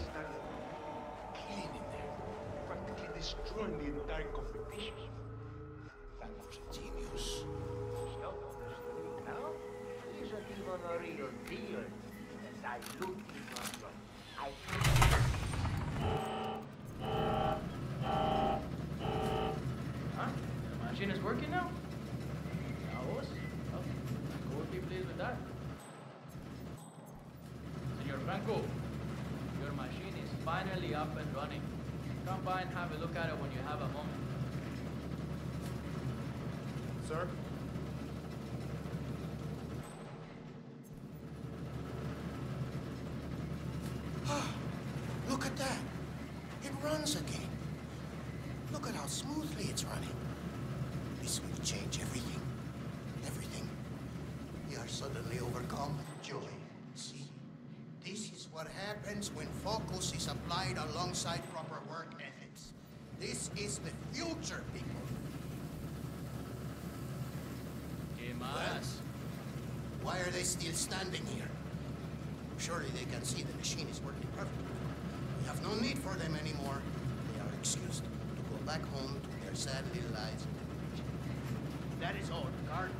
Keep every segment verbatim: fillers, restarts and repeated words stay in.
started cleaning them, practically destroying the entire confederation. That was a genius. So, now, he's not even a real deal. And I look even wrong. I Huh? The machine is working now? That was? Well, I would be pleased with that. Señor Franco, your machine is finally up and running. Come by and have a look at it when you have a moment. Sir? Look at that. It runs again. Look at how smoothly it's running. This will change everything. Everything. You are suddenly overcome with joy. See? This is what happens when focus is applied alongside proper work ethics. This is the future, people. ¿Qué más? Why are they still standing here? Surely they can see the machine is working perfectly. We have no need for them anymore. They are excused to go back home to their sad little lives in the village. That is all, guard.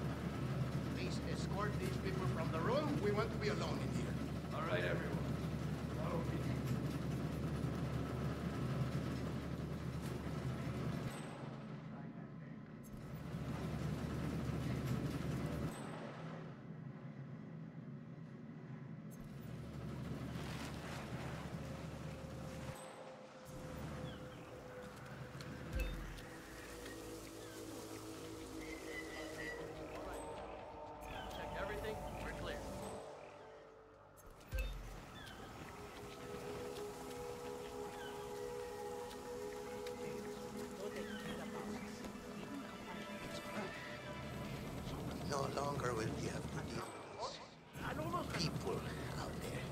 Please escort these people from the room. We want to be alone in here. All right, everyone. Follow me. No longer will we have to deal with these people out there.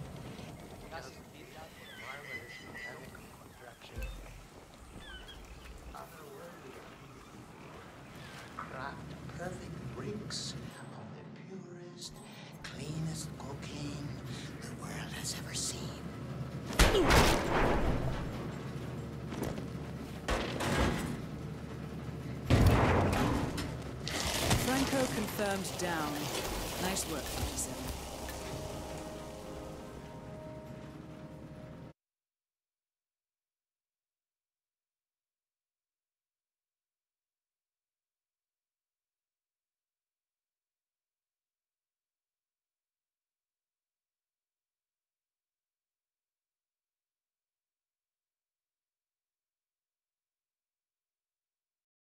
Craft perfect bricks of the purest, cleanest cocaine the world has ever seen. Franco confirmed down. Nice work, fifty-seven.